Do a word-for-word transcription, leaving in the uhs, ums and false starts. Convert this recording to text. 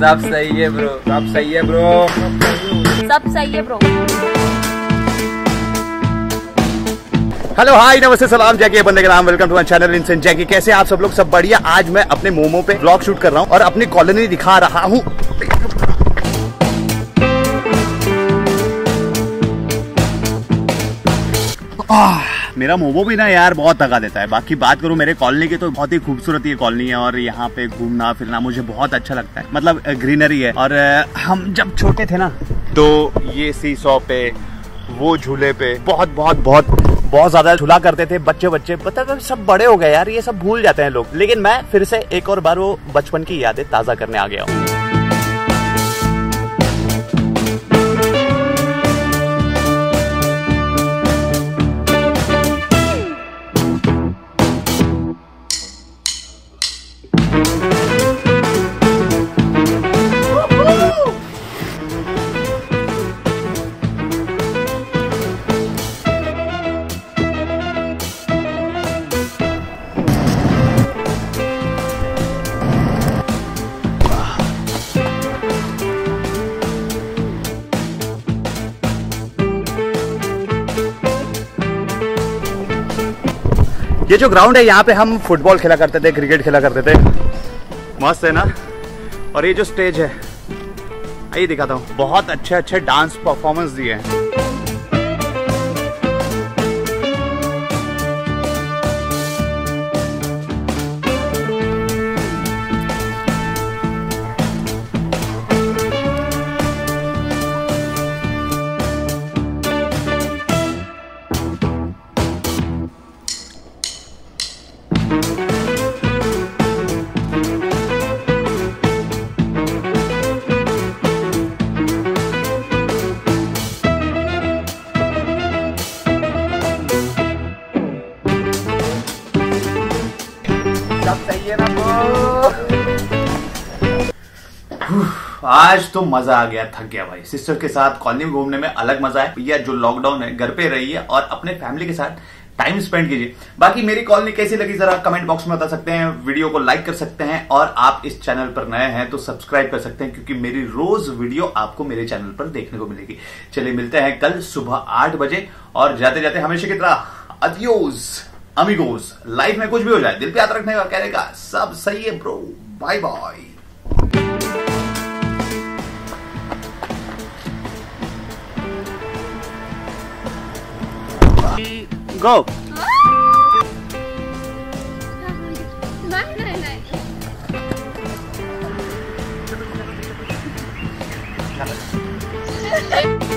सब सही है ब्रो, सब सही है ब्रो, सब सही है ब्रो। हेलो हाय नमस्ते सलाम जैकी बंदे के नाम, वेलकम टू माय चैनल इंसान जैकी। कैसे आप सब लोग? सब बढ़िया। आज मैं अपने मोमो पे ब्लॉग शूट कर रहा हूँ और अपनी कॉलोनी दिखा रहा हूँ। मेरा मोमो भी ना यार बहुत थका देता है। बाकी बात करूं मेरे कॉलोनी की तो बहुत ही खूबसूरत ये कॉलोनी है और यहाँ पे घूमना फिरना मुझे बहुत अच्छा लगता है। मतलब ग्रीनरी है। और हम जब छोटे थे ना तो ये सी सॉ पे, वो झूले पे बहुत बहुत बहुत बहुत ज्यादा झूला करते थे बच्चे बच्चे पता है। सब बड़े हो गए यार, ये सब भूल जाते हैं लोग। लेकिन मैं फिर से एक और बार वो बचपन की यादें ताज़ा करने आ गया हूँ। ये जो ग्राउंड है यहाँ पे हम फुटबॉल खेला करते थे, क्रिकेट खेला करते थे। मस्त है ना। और ये जो स्टेज है, आइए दिखाता हूँ, बहुत अच्छे अच्छे डांस परफॉर्मेंस दिए हैं। आज तो मजा आ गया, थक गया भाई। सिस्टर के साथ कॉलोनी में घूमने में अलग मजा है। भैया जो लॉकडाउन है घर पे रहिए और अपने फैमिली के साथ टाइम स्पेंड कीजिए। बाकी मेरी कॉलोनी कैसी लगी जरा कमेंट बॉक्स में बता सकते हैं। वीडियो को लाइक कर सकते हैं और आप इस चैनल पर नए हैं तो सब्सक्राइब कर सकते हैं क्योंकि मेरी रोज वीडियो आपको मेरे चैनल पर देखने को मिलेगी। चलिए मिलते हैं कल सुबह आठ बजे और जाते जाते हमेशा की तरह अडियोस अमीगोस। लाइफ में कुछ भी हो जाए दिल पे हाथ रखने का कहने का सब सही है ब्रो। Bye bye. Go.